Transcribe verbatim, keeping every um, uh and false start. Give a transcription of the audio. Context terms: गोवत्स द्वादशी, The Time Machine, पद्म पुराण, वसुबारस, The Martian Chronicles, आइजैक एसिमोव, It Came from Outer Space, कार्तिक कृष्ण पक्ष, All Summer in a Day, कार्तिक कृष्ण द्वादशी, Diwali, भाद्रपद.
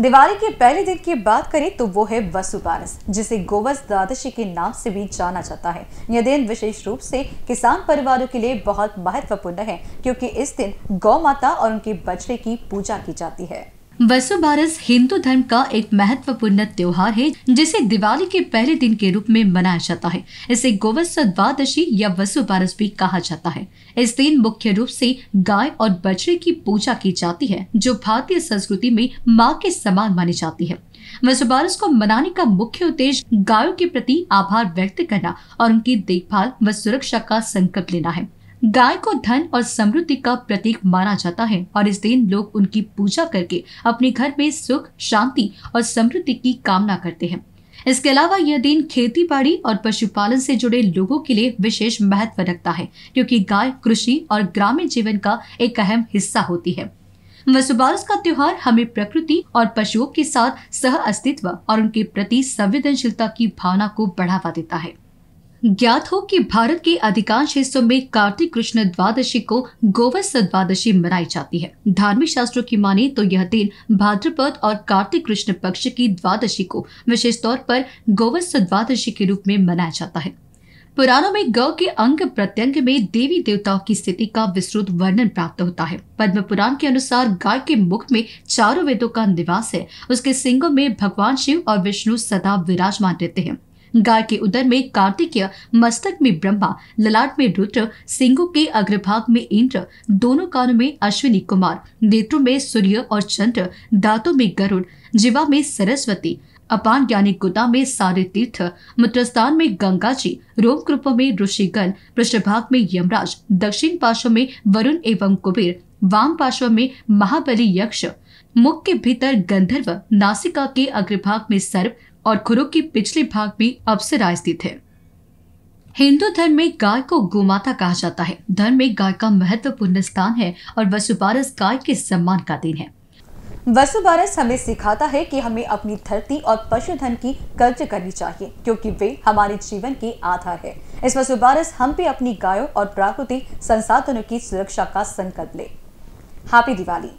दिवाली के पहले दिन की बात करें तो वो है वसुबारस, जिसे गोवत्स द्वादशी के नाम से भी जाना जाता है। यह दिन विशेष रूप से किसान परिवारों के लिए बहुत महत्वपूर्ण है, क्योंकि इस दिन गौ माता और उनके बछड़े की पूजा की जाती है। वसुबारस हिंदू धर्म का एक महत्वपूर्ण त्योहार है, जिसे दिवाली के पहले दिन के रूप में मनाया जाता है। इसे गोवत्स द्वादशी या वसुबारस भी कहा जाता है। इस दिन मुख्य रूप से गाय और बछड़े की पूजा की जाती है, जो भारतीय संस्कृति में मां के समान मानी जाती है। वसुबारस को मनाने का मुख्य उद्देश्य गायों के प्रति आभार व्यक्त करना और उनकी देखभाल व सुरक्षा का संकल्प लेना है। गाय को धन और समृद्धि का प्रतीक माना जाता है और इस दिन लोग उनकी पूजा करके अपने घर में सुख, शांति और समृद्धि की कामना करते हैं। इसके अलावा यह दिन खेती बाड़ी और पशुपालन से जुड़े लोगों के लिए विशेष महत्व रखता है, क्योंकि गाय कृषि और ग्रामीण जीवन का एक अहम हिस्सा होती है। वसुबारस का त्योहार हमें प्रकृति और पशुओं के साथ सह अस्तित्व और उनके प्रति संवेदनशीलता की भावना को बढ़ावा देता है। ज्ञात हो कि भारत के अधिकांश हिस्सों में कार्तिक कृष्ण द्वादशी को गोवत्स द्वादशी मनाई जाती है। धार्मिक शास्त्रों की माने तो यह दिन भाद्रपद और कार्तिक कृष्ण पक्ष की द्वादशी को विशेष तौर पर गोवत्स द्वादशी के रूप में मनाया जाता है। पुराणों में गौ के अंग प्रत्यंग में देवी देवताओं की स्थिति का विस्तृत वर्णन प्राप्त होता है। पद्म पुराण के अनुसार गाय के मुख में चारों वेदों का निवास है। उसके सिंगों में भगवान शिव और विष्णु सदा विराजमान रहते हैं। गाय के उदर में कार्तिकेय, मस्तक में ब्रह्मा, ललाट में रुद्र, सिंगों के अग्रभाग में इंद्र, दोनों कानों में अश्विनी कुमार, नेत्रों में सूर्य और चंद्र, दांतों में गरुड़, जीवा में सरस्वती, अपान यानी गुदा में सारे तीर्थ, मूत्रस्थान में गंगा जी, रोमकृपों में ऋषिगण, पृष्ठभाग में यमराज, दक्षिण पार्श्व में वरुण एवं कुबेर, वाम पार्श्व में महाबली यक्ष, मुख के भीतर गंधर्व, नासिका के अग्रभाग में सर्प और खुरों के पिछले भाग में अप्सरा स्थित है। हिंदू धर्म में गाय को गोमाता कहा जाता है। धर्म में गाय का महत्वपूर्ण स्थान है और वसुबारस गाय के सम्मान का दिन है। वसुबारस हमें सिखाता है कि हमें अपनी धरती और पशुधन की कद्र करनी चाहिए, क्योंकि वे हमारे जीवन के आधार है। इस वसुबारस हम भी अपनी गायों और प्राकृतिक संसाधनों की सुरक्षा का संकल्प ले। हैप्पी दिवाली।